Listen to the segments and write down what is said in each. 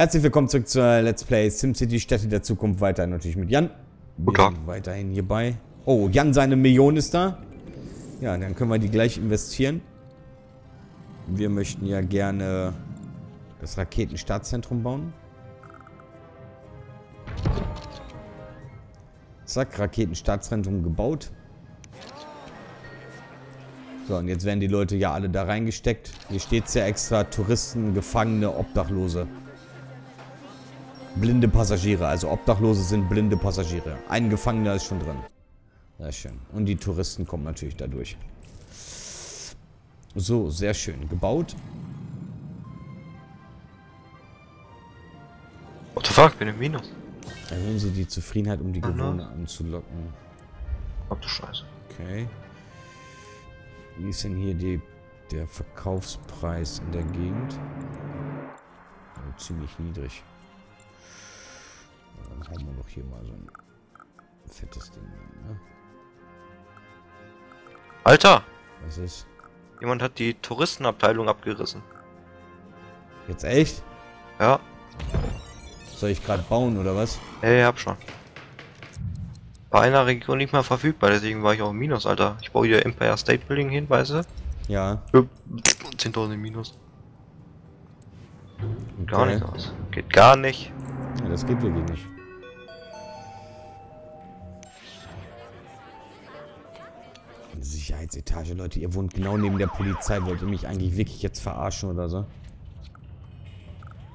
Herzlich willkommen zurück zur Let's Play SimCity Städte der Zukunft. Weiterhin natürlich mit Jan. Weiterhin hierbei. Oh, Jan, seine Million ist da. Ja, dann können wir die gleich investieren. Wir möchten ja gerne das Raketenstartzentrum bauen. Zack, Raketenstartzentrum gebaut. So, und jetzt werden die Leute ja alle da reingesteckt. Hier steht es ja extra: Touristen, Gefangene, Obdachlose. Blinde Passagiere, also Obdachlose sind blinde Passagiere. Ein Gefangener ist schon drin. Sehr schön. Und die Touristen kommen natürlich dadurch. So, sehr schön gebaut. What the fuck, bin im Minus. Erhöhen Sie die Zufriedenheit, um die Bewohner anzulocken. Ob du Scheiße. Okay. Wie ist denn hier der Verkaufspreis in der Gegend? Also ziemlich niedrig. Dann haben wir doch hier mal so ein fettes Ding, ne? Alter! Was ist? Jemand hat die Touristenabteilung abgerissen. Jetzt echt? Ja. Soll ich gerade bauen oder was? Ey, hab schon. Bei einer Region nicht mehr verfügbar, deswegen war ich auch im Minus, Alter. Ich baue hier Empire State Building hin, weißt du? Ja. 10.000 im Minus. Okay. Gar nicht aus. Geht gar nicht. Ja, das geht wirklich nicht. Sicherheitsetage, Leute, ihr wohnt genau neben der Polizei. Wollt ihr mich eigentlich wirklich jetzt verarschen oder so?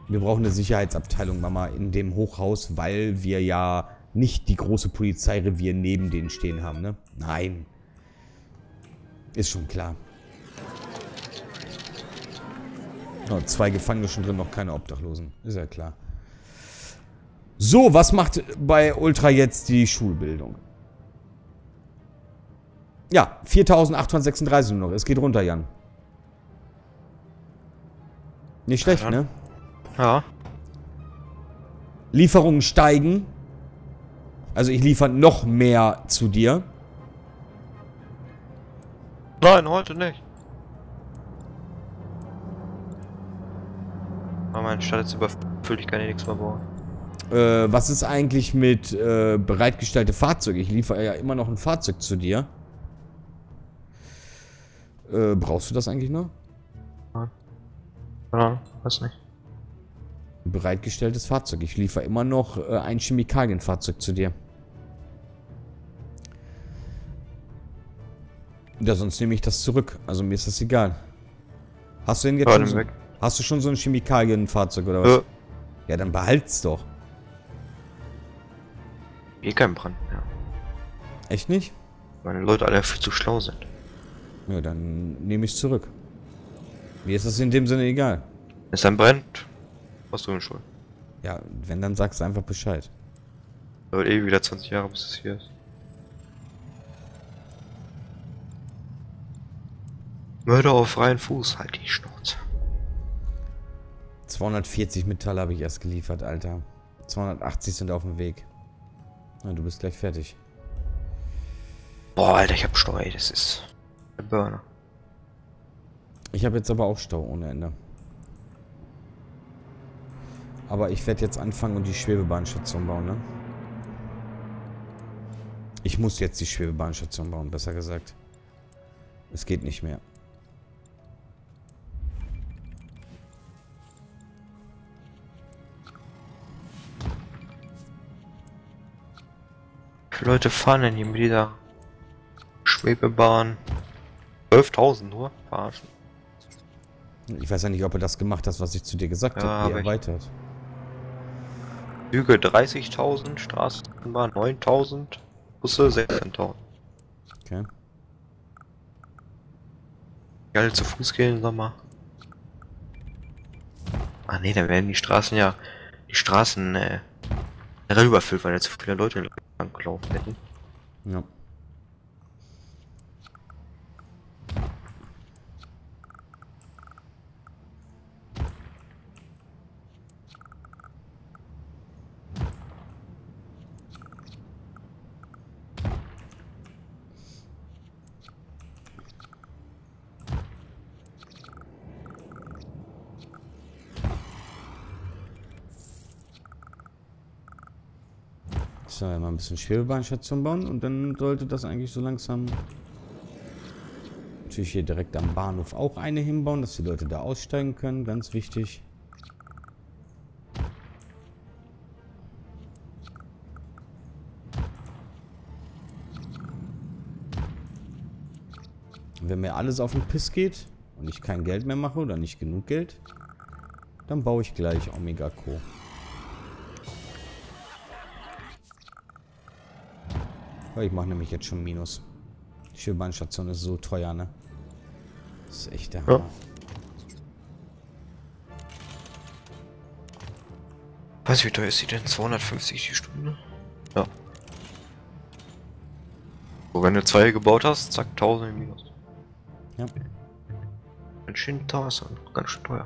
Wir brauchen eine Sicherheitsabteilung, Mama, in dem Hochhaus, weil wir ja nicht die große Polizeirevier neben denen stehen haben, ne? Nein. Ist schon klar. Oh, 2 Gefangene schon drin, noch keine Obdachlosen. Ist ja klar. So, was macht bei Ultra jetzt die Schulbildung? Ja, 4.836 nur noch. Es geht runter, Jan. Nicht schlecht, ja, ne? Ja. Lieferungen steigen. Also ich liefere noch mehr zu dir. Nein, heute nicht. Aber meine Stadt ist überfüllt, ich kann hier nichts mehr bauen. Was ist eigentlich mit bereitgestellte Fahrzeuge? Ich liefere ja immer noch ein Fahrzeug zu dir. Brauchst du das eigentlich noch? Nein. Ja, weiß nicht. Bereitgestelltes Fahrzeug. Ich liefere immer noch ein Chemikalienfahrzeug zu dir. Ja, sonst nehme ich das zurück. Also mir ist das egal. Hast du denn jetzt schon so, hast du schon so ein Chemikalienfahrzeug oder was? Ja, dann behalt's doch. Eh kein Brand mehr. Echt nicht? Weil die Leute alle viel zu schlau sind. Ja, dann nehme ich es zurück. Mir ist das in dem Sinne egal. Wenn es dann brennt, warst du in Schuld. Ja, wenn, dann sagst du einfach Bescheid. Dauert eh wieder 20 Jahre, bis es hier ist. Mörder auf freien Fuß, halt die Schnauze. 240 Metalle habe ich erst geliefert, Alter. 280 sind auf dem Weg. Na, du bist gleich fertig. Boah, Alter, ich hab Stau, ey, das ist... Burner. Ich habe jetzt aber auch Stau ohne Ende. Aber ich werde jetzt anfangen und die Schwebebahnstation bauen, ne? Ich muss jetzt die Schwebebahnstation bauen, besser gesagt. Es geht nicht mehr. Wie viele Leute fahren denn hier mit dieser Schwebebahn? 12.000 nur? Verarschen. Ich weiß ja nicht, ob er das gemacht hat, was ich zu dir gesagt habe. Wie erweitert. Züge 30.000, Straßenbahn 9.000, Busse 16.000. Okay. Die alle zu Fuß gehen, sag mal. Ah ne, dann werden die Straßen ja... Die Straßen überfüllt, weil ja zu viele Leute in den gelaufen hätten. Ja. So, mal ein bisschen Schwebebahnstation bauen und dann sollte das eigentlich so langsam... Natürlich hier direkt am Bahnhof auch eine hinbauen, dass die Leute da aussteigen können, ganz wichtig. Wenn mir alles auf den Piss geht und ich kein Geld mehr mache oder nicht genug Geld, dann baue ich gleich Omega Co. Ich mache nämlich jetzt schon Minus. Die Schwebebahnstation ist so teuer, ne? Das ist echt der Hammer. Ja. Weiß ich, wie teuer ist die denn? 250 die Stunde? Ja. So, wenn du 2 gebaut hast, zack, 1000 im Minus. Ja. Ganz schön teuer, ganz schön teuer.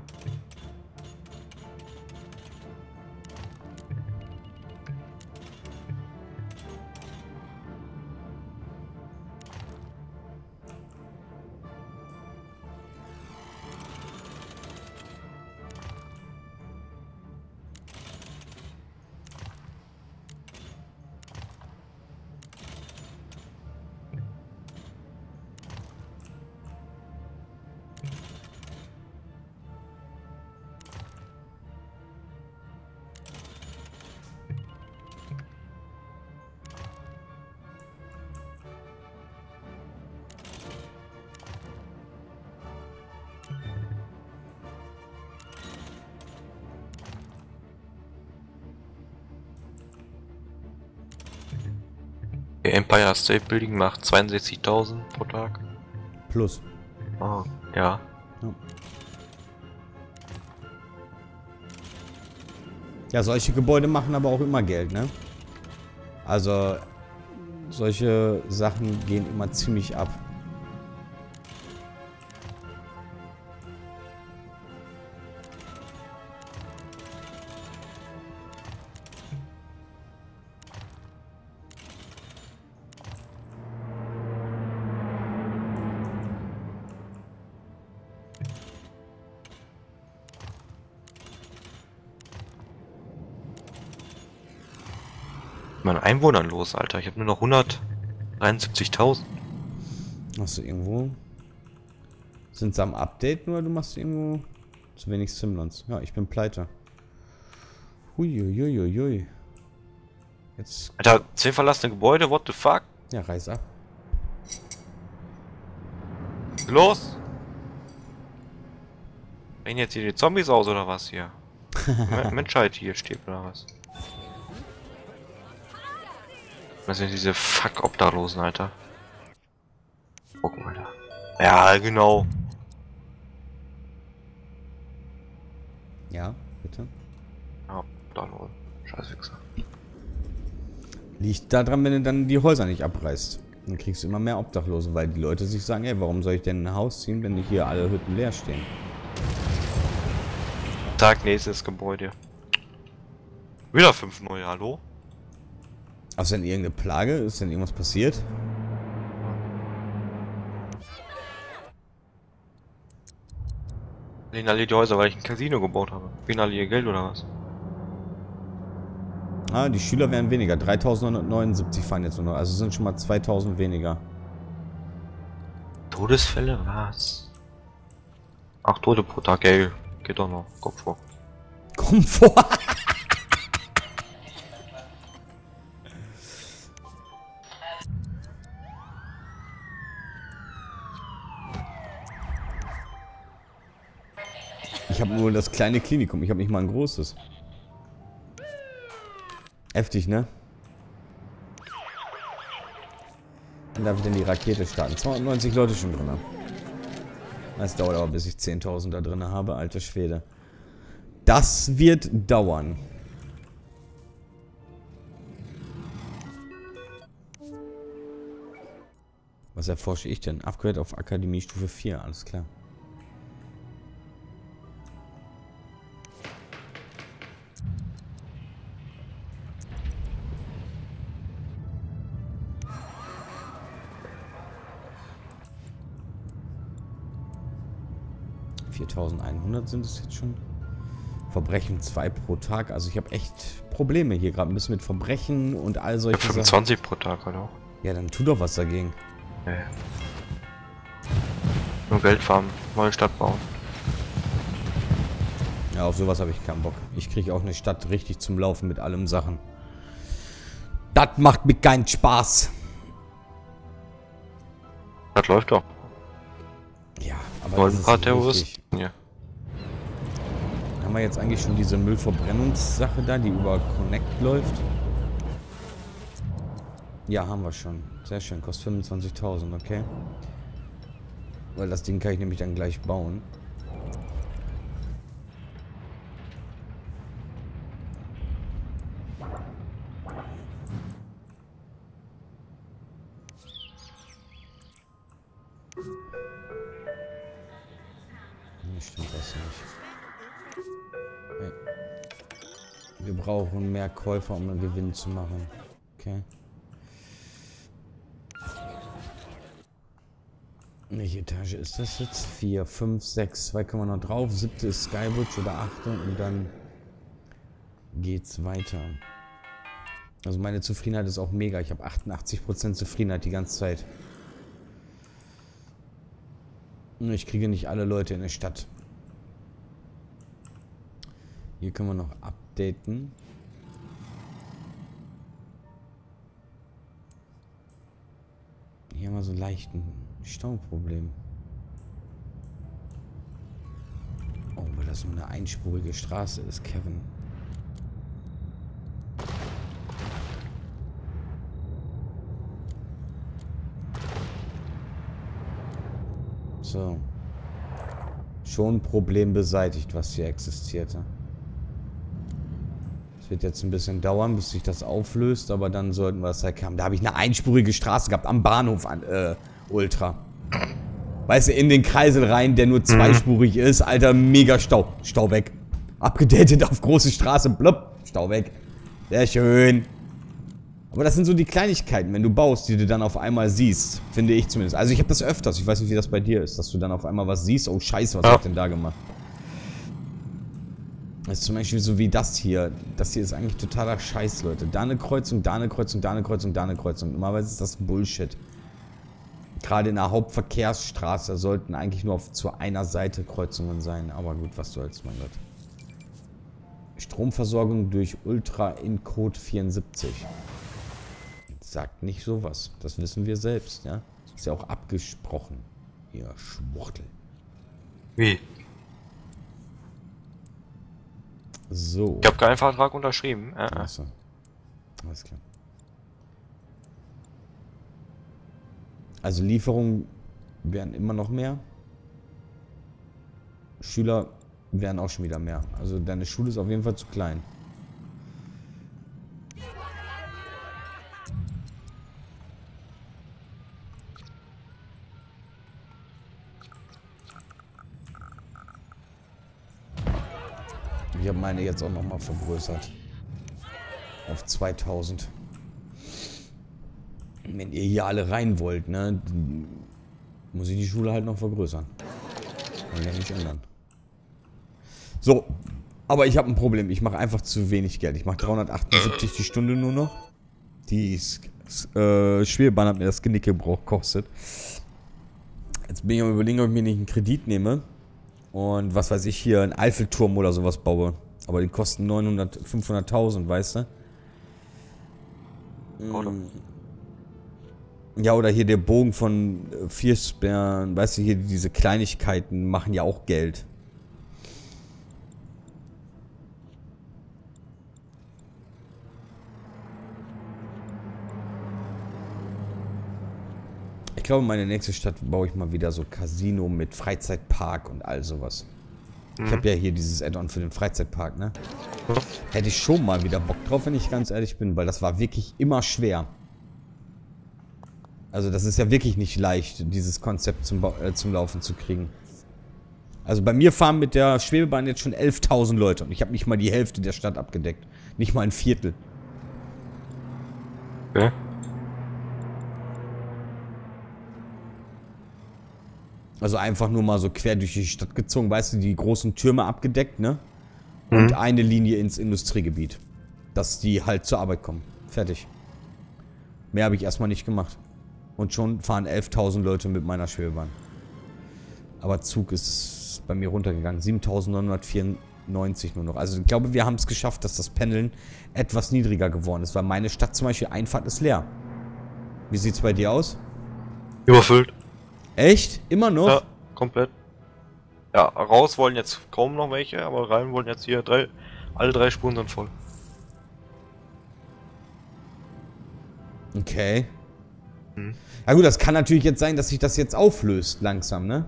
Empire State Building macht 62.000 pro Tag. Plus. Oh, ja. Ja, solche Gebäude machen aber auch immer Geld, ne? Also, solche Sachen gehen immer ziemlich ab. Einwohnern los, Alter. Ich habe nur noch 173.000. Hast du irgendwo... Sind sie am Updaten oder du machst irgendwo zu wenig Simlands? Ja, ich bin pleite. Huiuiuiui. Jetzt... Alter, 10 verlassene Gebäude, what the fuck? Ja, reiß ab. Los! Reden jetzt hier die Zombies aus oder was hier? Menschheit hier steht oder was? Das sind diese Fuck-Obdachlosen, Alter. Gucken, Alter. Ja, genau. Ja, bitte. Ja, Obdachlosen. Scheiß Wichser. Liegt daran, wenn du dann die Häuser nicht abreißt. Dann kriegst du immer mehr Obdachlose, weil die Leute sich sagen, ey, warum soll ich denn ein Haus ziehen, wenn hier alle Hütten leer stehen? Tag, nächstes Gebäude. Wieder 5 neue, hallo? Hast du denn irgendeine Plage? Ist denn irgendwas passiert? Sehen alle die Häuser, weil ich ein Casino gebaut habe. Kriegen alle ihr Geld oder was? Ah, die Schüler werden weniger. 3.979 fahren jetzt nur noch. Also sind schon mal 2.000 weniger. Todesfälle? Was? 8 Tote pro Tag, ey. Geht doch noch. Kommt vor. Kommt vor? Ich habe nur das kleine Klinikum, ich habe nicht mal ein großes. Heftig, ne? Dann darf ich denn die Rakete starten. 290 Leute schon drin. Das dauert aber, bis ich 10.000 da drin habe, alter Schwede. Das wird dauern. Was erforsche ich denn? Upgrade auf Akademiestufe 4, alles klar. sind es jetzt schon. Verbrechen 2 pro Tag. Also ich habe echt Probleme hier gerade ein bisschen mit Verbrechen und all solche 25 Sachen. 25 pro Tag, oder? Ja, dann tu doch was dagegen. Nee. Nur Geld farmen, neue Stadt bauen. Ja, auf sowas habe ich keinen Bock. Ich kriege auch eine Stadt richtig zum Laufen mit allem Sachen. Das macht mir keinen Spaß. Das läuft doch. Ja, aber das ist nicht richtig. Ja. Haben wir jetzt eigentlich schon diese Müllverbrennungssache da, die über Connect läuft? Ja, haben wir schon. Sehr schön, kostet 25.000, okay. Weil das Ding kann ich nämlich dann gleich bauen. Nee, stimmt das nicht. Okay. Wir brauchen mehr Käufer, um einen Gewinn zu machen. Okay. Welche Etage ist das jetzt? 4, 5, 6, 2 können wir noch drauf. 7. ist Skybridge oder 8. Und dann geht's weiter. Also meine Zufriedenheit ist auch mega. Ich habe 88% Zufriedenheit die ganze Zeit. Ich kriege nicht alle Leute in der Stadt. Hier können wir noch updaten. Hier haben wir so leichten Stauproblem. Oh, weil das nur eine einspurige Straße ist, Kevin. So. Schon ein Problem beseitigt, was hier existierte. Es wird jetzt ein bisschen dauern, bis sich das auflöst, aber dann sollten wir es halt haben. Da habe ich eine einspurige Straße gehabt am Bahnhof an. Ultra. Weißt du, in den Kreisel rein, der nur zweispurig ist. Alter, mega Stau. Stau weg. Abgedatet auf große Straße. Blub. Stau weg. Sehr schön. Aber das sind so die Kleinigkeiten, wenn du baust, die du dann auf einmal siehst. Finde ich zumindest. Also ich habe das öfters. Ich weiß nicht, wie das bei dir ist, dass du dann auf einmal was siehst. Oh, scheiße, was hab ich denn da gemacht? Das ist zum Beispiel so wie das hier. Das hier ist eigentlich totaler Scheiß, Leute. Da eine Kreuzung, da eine Kreuzung, da eine Kreuzung, da eine Kreuzung. Normalerweise ist das Bullshit. Gerade in der Hauptverkehrsstraße sollten eigentlich nur auf zu einer Seite Kreuzungen sein. Aber gut, was soll's, mein Gott. Stromversorgung durch Ultra in Code 74. Sagt nicht sowas. Das wissen wir selbst, ja. Ist ja auch abgesprochen. Ihr Schwuchtel. Wie? So. Ich habe keinen Vertrag unterschrieben. Achso. Alles klar. Also Lieferungen werden immer noch mehr. Schüler werden auch schon wieder mehr. Also deine Schule ist auf jeden Fall zu klein. Ich habe meine jetzt auch nochmal vergrößert. Auf 2000. Wenn ihr hier alle rein wollt, ne, muss ich die Schule halt noch vergrößern. Kann ja nicht ändern. So, aber ich habe ein Problem. Ich mache einfach zu wenig Geld. Ich mache 378 die Stunde nur noch. Die Schwebebahn hat mir das Genick gekostet. Jetzt bin ich am Überlegen, ob ich mir nicht einen Kredit nehme. Und was weiß ich hier, einen Eiffelturm oder sowas baue. Aber die kosten 900, 500.000, weißt du? Oder? Ja, oder hier der Bogen von Viersperren, weißt du, hier diese Kleinigkeiten machen ja auch Geld. Ich glaube, meine nächste Stadt baue ich mal wieder so Casino mit Freizeitpark und all sowas. Ich habe ja hier dieses Add-on für den Freizeitpark, ne? Hätte ich schon mal wieder Bock drauf, wenn ich ganz ehrlich bin, weil das war wirklich immer schwer. Also das ist ja wirklich nicht leicht, dieses Konzept zum Laufen zu kriegen. Also bei mir fahren mit der Schwebebahn jetzt schon 11.000 Leute und ich habe nicht mal die Hälfte der Stadt abgedeckt. Nicht mal ein Viertel. Okay. Also einfach nur mal so quer durch die Stadt gezogen, weißt du, die großen Türme abgedeckt, ne? und eine Linie ins Industriegebiet. Dass die halt zur Arbeit kommen. Fertig. Mehr habe ich erstmal nicht gemacht. Und schon fahren 11.000 Leute mit meiner Schwebebahn. Aber Zug ist bei mir runtergegangen. 7.994 nur noch. Also ich glaube, wir haben es geschafft, dass das Pendeln etwas niedriger geworden ist. Weil meine Stadt zum Beispiel, Einfahrt ist leer. Wie sieht es bei dir aus? Überfüllt. Echt? Immer noch? Ja, komplett. Ja, raus wollen jetzt kaum noch welche, aber rein wollen jetzt hier alle drei Spuren sind voll. Okay. Ja gut, das kann natürlich jetzt sein, dass sich das jetzt auflöst langsam, ne?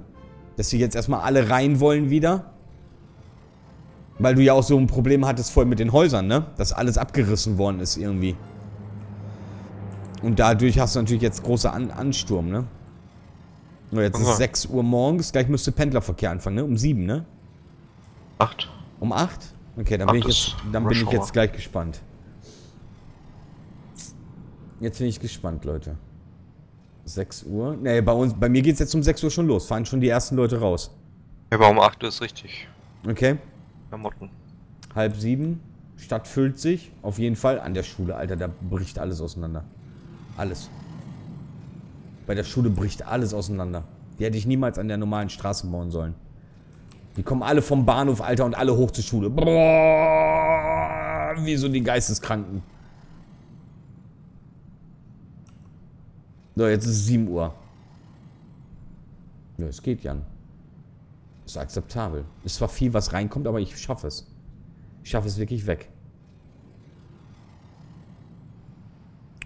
Dass sie jetzt erstmal alle rein wollen wieder. Weil du ja auch so ein Problem hattest vorhin mit den Häusern, ne? Dass alles abgerissen worden ist irgendwie. Und dadurch hast du natürlich jetzt große Ansturm, ne? Nur jetzt ist 6 Uhr morgens, gleich müsste Pendlerverkehr anfangen, ne? Um 7, ne? 8. Um 8? Okay, dann bin ich jetzt gleich gespannt. Jetzt bin ich gespannt, Leute. 6 Uhr? Ne, bei mir geht es jetzt um 6 Uhr schon los. Fahren schon die ersten Leute raus. Ja, aber um 8 Uhr ist richtig. Okay. Klamotten. Halb 7. Stadt füllt sich. Auf jeden Fall an der Schule, Alter. Da bricht alles auseinander. Alles. Bei der Schule bricht alles auseinander. Die hätte ich niemals an der normalen Straße bauen sollen. Die kommen alle vom Bahnhof, Alter, und alle hoch zur Schule. Brrrr, wie so die Geisteskranken. So, jetzt ist es 7 Uhr. Ja, es geht, Jan. Ist akzeptabel. Ist zwar viel, was reinkommt, aber ich schaffe es. Ich schaffe es wirklich weg.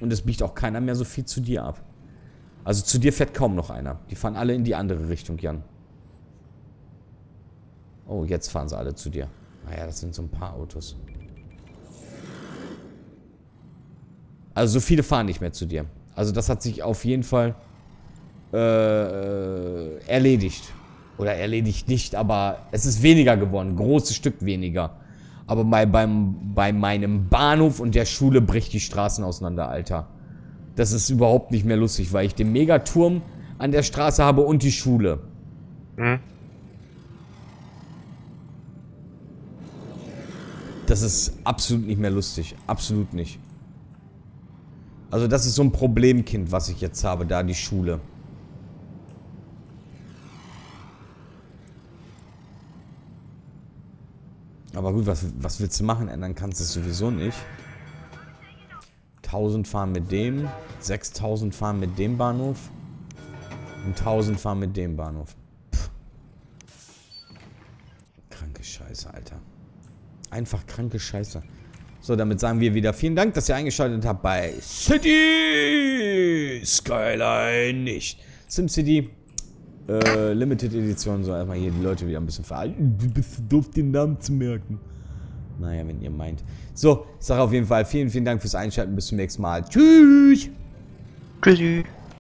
Und es biegt auch keiner mehr so viel zu dir ab. Also zu dir fährt kaum noch einer. Die fahren alle in die andere Richtung, Jan. Oh, jetzt fahren sie alle zu dir. Naja, das sind so ein paar Autos. Also so viele fahren nicht mehr zu dir. Also das hat sich auf jeden Fall erledigt. Oder erledigt nicht, aber es ist weniger geworden. Ein großes Stück weniger. Aber bei meinem Bahnhof und der Schule bricht die Straßen auseinander, Alter. Das ist überhaupt nicht mehr lustig, weil ich den Megaturm an der Straße habe und die Schule. Mhm. Das ist absolut nicht mehr lustig. Absolut nicht. Also das ist so ein Problemkind, was ich jetzt habe, da die Schule. Aber gut, was willst du machen? Ändern kannst du es sowieso nicht. 1000 fahren mit dem, 6000 fahren mit dem Bahnhof und 1000 fahren mit dem Bahnhof. Pff. Kranke Scheiße, Alter. Einfach kranke Scheiße. So, damit sagen wir wieder vielen Dank, dass ihr eingeschaltet habt bei City Skyline nicht. SimCity Limited Edition. So, erstmal hier die Leute wieder ein bisschen verhalten. Du bist doof, den Namen zu merken. Naja, wenn ihr meint. So, ich sage auf jeden Fall vielen Dank fürs Einschalten. Bis zum nächsten Mal. Tschüss. Tschüss.